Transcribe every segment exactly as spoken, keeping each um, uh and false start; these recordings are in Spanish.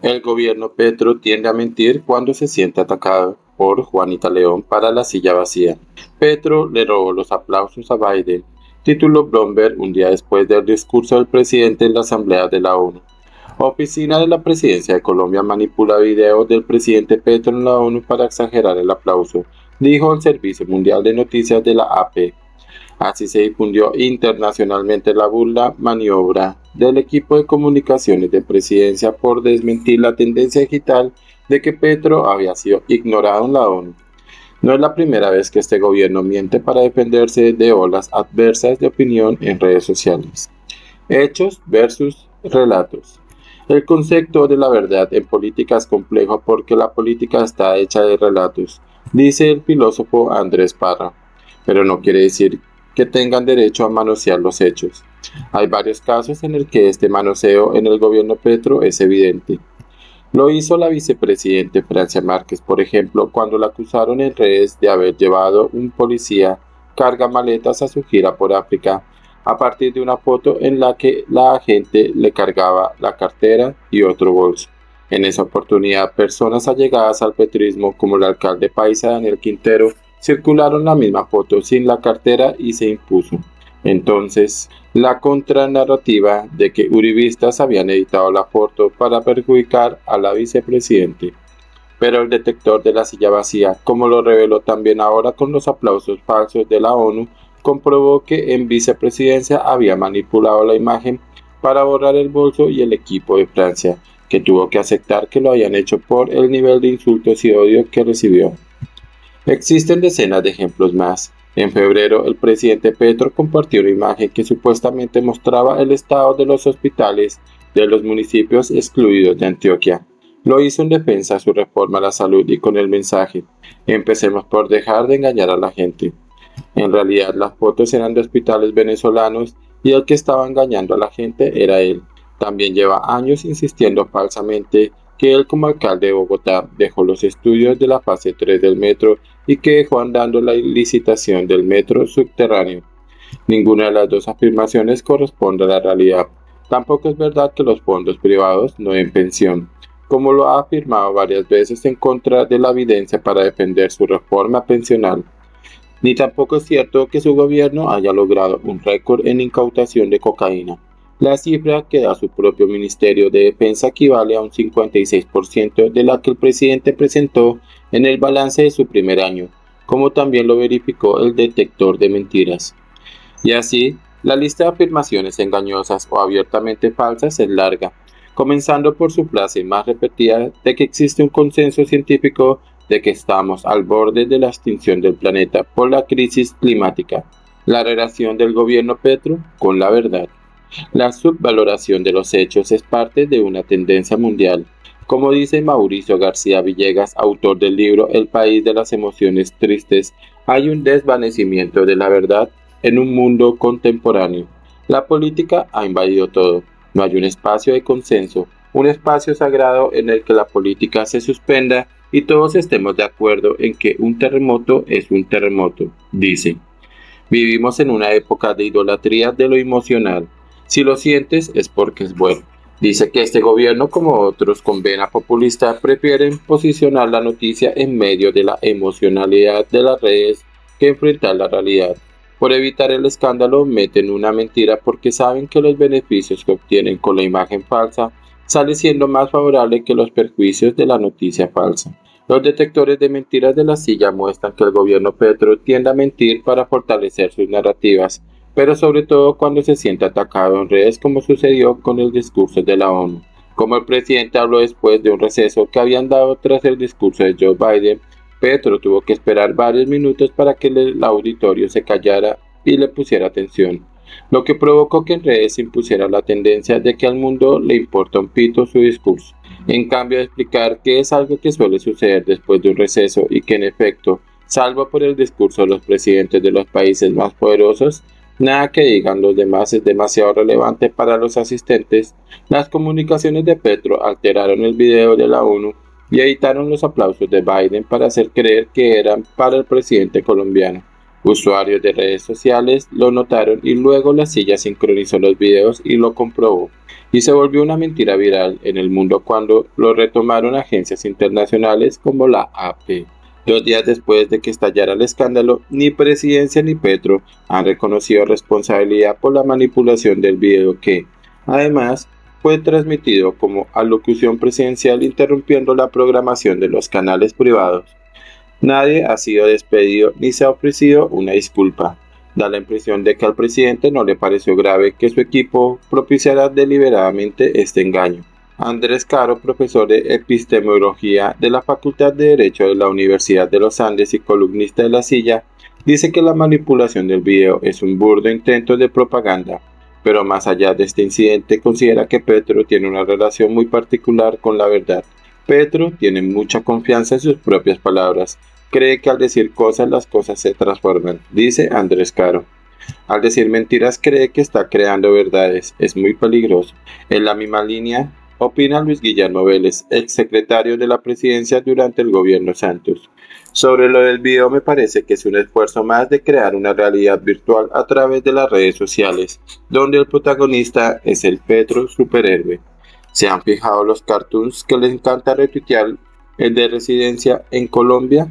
El gobierno Petro tiende a mentir cuando se siente atacado por Juanita León para La Silla Vacía. Petro le robó los aplausos a Biden, tituló Bloomberg un día después del discurso del presidente en la Asamblea de la ONU. Oficina de la Presidencia de Colombia manipula videos del presidente Petro en la ONU para exagerar el aplauso, dijo el Servicio Mundial de Noticias de la A P. Así se difundió internacionalmente la burla maniobra del equipo de comunicaciones de presidencia por desmentir la tendencia digital de que Petro había sido ignorado en la ONU. No es la primera vez que este gobierno miente para defenderse de olas adversas de opinión en redes sociales. Hechos versus relatos. El concepto de la verdad en política es complejo porque la política está hecha de relatos, dice el filósofo Andrés Parra, pero no quiere decir que tengan derecho a manosear los hechos. Hay varios casos en el que este manoseo en el gobierno Petro es evidente. Lo hizo la vicepresidente Francia Márquez, por ejemplo, cuando la acusaron en redes de haber llevado un policía cargamaletas a su gira por África, a partir de una foto en la que la agente le cargaba la cartera y otro bolso. En esa oportunidad, personas allegadas al petrismo, como el alcalde paisa Daniel Quintero, circularon la misma foto sin la cartera y se impuso. Entonces, la contranarrativa de que uribistas habían editado la foto para perjudicar a la vicepresidente. Pero el detector de La Silla Vacía, como lo reveló también ahora con los aplausos falsos de la ONU, comprobó que en vicepresidencia había manipulado la imagen para borrar el bolso y el equipo de Francia, que tuvo que aceptar que lo habían hecho por el nivel de insultos y odio que recibió. Existen decenas de ejemplos más. En febrero, el presidente Petro compartió una imagen que supuestamente mostraba el estado de los hospitales de los municipios excluidos de Antioquia. Lo hizo en defensa de su reforma a la salud y con el mensaje: empecemos por dejar de engañar a la gente. En realidad, las fotos eran de hospitales venezolanos y el que estaba engañando a la gente era él. También lleva años insistiendo falsamente que él, como alcalde de Bogotá, dejó los estudios de la fase tres del metro y que dejó andando la licitación del metro subterráneo. Ninguna de las dos afirmaciones corresponde a la realidad. Tampoco es verdad que los fondos privados no den pensión, como lo ha afirmado varias veces en contra de la evidencia para defender su reforma pensional. Ni tampoco es cierto que su gobierno haya logrado un récord en incautación de cocaína. La cifra que da su propio Ministerio de Defensa equivale a un cincuenta y seis por ciento de la que el presidente presentó en el balance de su primer año, como también lo verificó el detector de mentiras. Y así, la lista de afirmaciones engañosas o abiertamente falsas es larga, comenzando por su frase más repetida de que existe un consenso científico de que estamos al borde de la extinción del planeta por la crisis climática, la relación del gobierno Petro con la verdad. La subvaloración de los hechos es parte de una tendencia mundial. Como dice Mauricio García Villegas, autor del libro El país de las emociones tristes, hay un desvanecimiento de la verdad en un mundo contemporáneo. La política ha invadido todo. No hay un espacio de consenso, un espacio sagrado en el que la política se suspenda y todos estemos de acuerdo en que un terremoto es un terremoto, dice. Vivimos en una época de idolatría de lo emocional. Si lo sientes es porque es bueno. Dice que este gobierno, como otros con vena populista, prefieren posicionar la noticia en medio de la emocionalidad de las redes que enfrentar la realidad. Por evitar el escándalo, meten una mentira porque saben que los beneficios que obtienen con la imagen falsa sale siendo más favorable que los perjuicios de la noticia falsa. Los detectores de mentiras de La Silla muestran que el gobierno Petro tiende a mentir para fortalecer sus narrativas, pero sobre todo cuando se siente atacado en redes, como sucedió con el discurso de la ONU. Como el presidente habló después de un receso que habían dado tras el discurso de Joe Biden, Petro tuvo que esperar varios minutos para que el auditorio se callara y le pusiera atención, lo que provocó que en redes se impusiera la tendencia de que al mundo le importa un pito su discurso. En cambio de explicar que es algo que suele suceder después de un receso y que en efecto, salvo por el discurso de los presidentes de los países más poderosos, nada que digan los demás es demasiado relevante para los asistentes, las comunicaciones de Petro alteraron el video de la ONU y editaron los aplausos de Biden para hacer creer que eran para el presidente colombiano. Usuarios de redes sociales lo notaron y luego La Silla sincronizó los videos y lo comprobó. Y se volvió una mentira viral en el mundo cuando lo retomaron agencias internacionales como la A P. Dos días después de que estallara el escándalo, ni Presidencia ni Petro han reconocido responsabilidad por la manipulación del video que, además, fue transmitido como alocución presidencial interrumpiendo la programación de los canales privados. Nadie ha sido despedido ni se ha ofrecido una disculpa. Da la impresión de que al presidente no le pareció grave que su equipo propiciara deliberadamente este engaño. Andrés Caro, profesor de epistemología de la Facultad de Derecho de la Universidad de los Andes y columnista de La Silla, dice que la manipulación del video es un burdo intento de propaganda, pero más allá de este incidente considera que Petro tiene una relación muy particular con la verdad. Petro tiene mucha confianza en sus propias palabras, cree que al decir cosas las cosas se transforman, dice Andrés Caro. Al decir mentiras cree que está creando verdades, es muy peligroso. En la misma línea opina Luis Guillermo Vélez, exsecretario de la Presidencia durante el gobierno Santos. Sobre lo del video me parece que es un esfuerzo más de crear una realidad virtual a través de las redes sociales, donde el protagonista es el Petro superhéroe. ¿Se han fijado los cartoons que les encanta retuitear el de residencia en Colombia?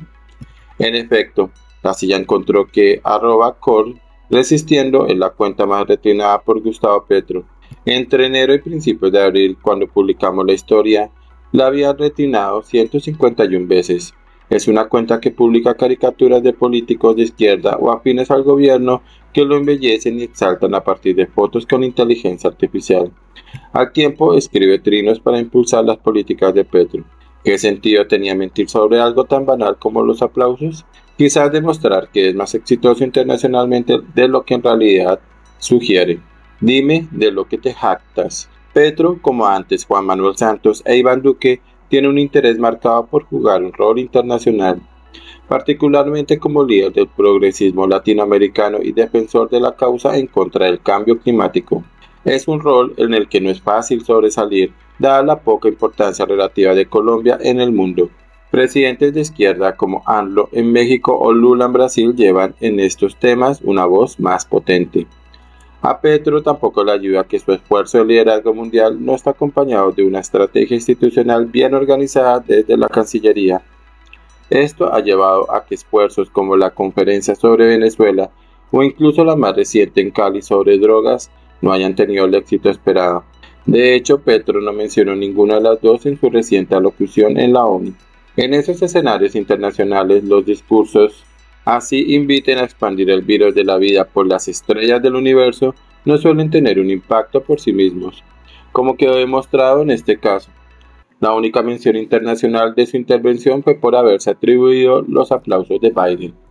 En efecto, La Silla encontró que arroba col resistiendo es la cuenta más retuiteada por Gustavo Petro. Entre enero y principios de abril, cuando publicamos la historia, la había retuiteado ciento cincuenta y una veces. Es una cuenta que publica caricaturas de políticos de izquierda o afines al gobierno que lo embellecen y exaltan a partir de fotos con inteligencia artificial. Al tiempo escribe trinos para impulsar las políticas de Petro. ¿Qué sentido tenía mentir sobre algo tan banal como los aplausos? Quizás demostrar que es más exitoso internacionalmente de lo que en realidad sugiere. Dime de lo que te jactas. Petro, como antes Juan Manuel Santos e Iván Duque, tiene un interés marcado por jugar un rol internacional, particularmente como líder del progresismo latinoamericano y defensor de la causa en contra del cambio climático. Es un rol en el que no es fácil sobresalir, dada la poca importancia relativa de Colombia en el mundo. Presidentes de izquierda como AMLO en México o Lula en Brasil llevan en estos temas una voz más potente. A Petro tampoco le ayuda que su esfuerzo de liderazgo mundial no está acompañado de una estrategia institucional bien organizada desde la Cancillería. Esto ha llevado a que esfuerzos como la conferencia sobre Venezuela o incluso la más reciente en Cali sobre drogas no hayan tenido el éxito esperado. De hecho, Petro no mencionó ninguna de las dos en su reciente alocución en la ONU. En esos escenarios internacionales, los discursos así inviten a expandir el virus de la vida por las estrellas del universo no suelen tener un impacto por sí mismos, como quedó demostrado en este caso. La única mención internacional de su intervención fue por haberse atribuido los aplausos de Biden.